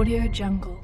AudioJungle.